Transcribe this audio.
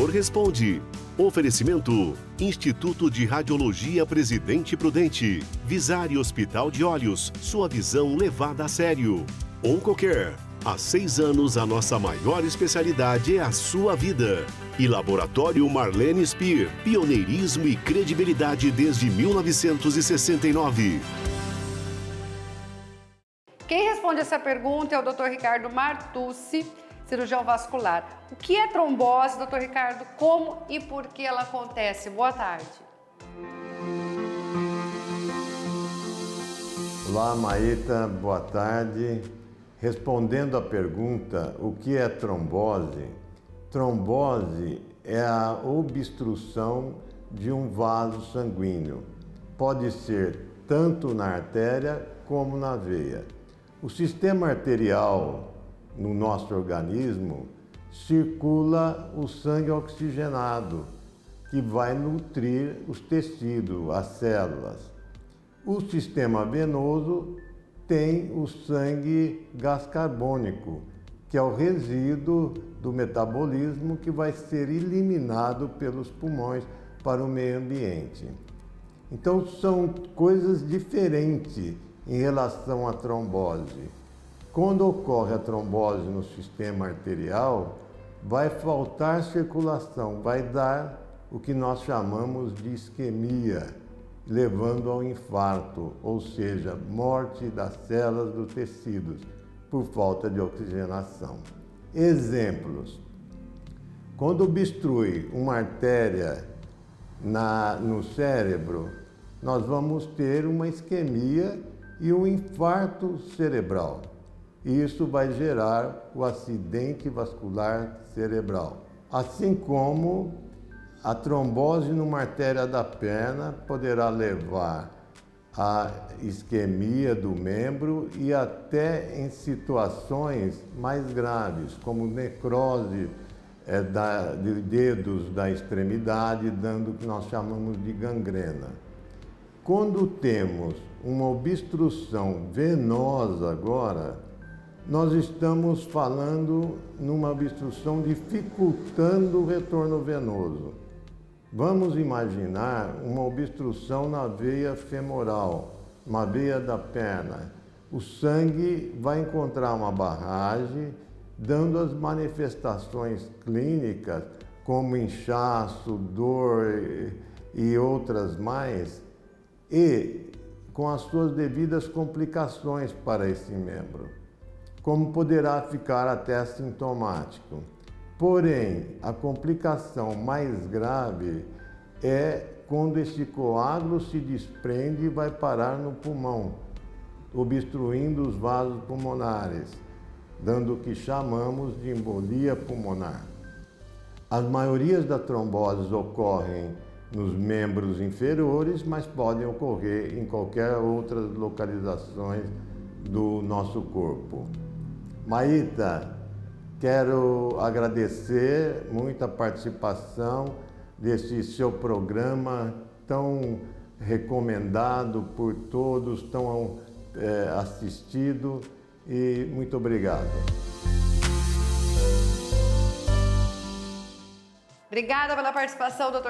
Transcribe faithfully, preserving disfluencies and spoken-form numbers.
Doutor Responde. Oferecimento: Instituto de Radiologia Presidente Prudente, Visar e Hospital de Olhos, sua visão levada a sério. Oncocare, há seis anos a nossa maior especialidade é a sua vida. E Laboratório Marlene Speer, pioneirismo e credibilidade desde mil novecentos e sessenta e nove. Quem responde essa pergunta é o doutor Ricardo Martucci, cirurgião vascular. O que é trombose, doutor Ricardo? Como e por que ela acontece? Boa tarde. Olá, Maíta, boa tarde. Respondendo à pergunta, o que é trombose? Trombose é a obstrução de um vaso sanguíneo. Pode ser tanto na artéria como na veia. O sistema arterial no nosso organismo circula o sangue oxigenado, que vai nutrir os tecidos, as células. O sistema venoso tem o sangue gás carbônico, que é o resíduo do metabolismo que vai ser eliminado pelos pulmões para o meio ambiente. Então são coisas diferentes em relação à trombose. Quando ocorre a trombose no sistema arterial, vai faltar circulação, vai dar o que nós chamamos de isquemia, levando ao infarto, ou seja, morte das células dos tecidos por falta de oxigenação. Exemplos: quando obstrui uma artéria na, no cérebro, nós vamos ter uma isquemia e um infarto cerebral. Isso vai gerar o acidente vascular cerebral. Assim como a trombose numa artéria da perna poderá levar à isquemia do membro e até em situações mais graves, como necrose é, da, de dedos da extremidade, dando o que nós chamamos de gangrena. Quando temos uma obstrução venosa agora, nós estamos falando numa obstrução dificultando o retorno venoso. Vamos imaginar uma obstrução na veia femoral, uma veia da perna. O sangue vai encontrar uma barragem, dando as manifestações clínicas, como inchaço, dor e outras mais, e com as suas devidas complicações para esse membro, como poderá ficar até assintomático. Porém, a complicação mais grave é quando esse coágulo se desprende e vai parar no pulmão, obstruindo os vasos pulmonares, dando o que chamamos de embolia pulmonar. As maiorias das tromboses ocorrem nos membros inferiores, mas podem ocorrer em qualquer outras localizações do nosso corpo. Maíta, quero agradecer muito a participação desse seu programa tão recomendado por todos, tão é, assistido, e muito obrigado. Obrigada pela participação, doutor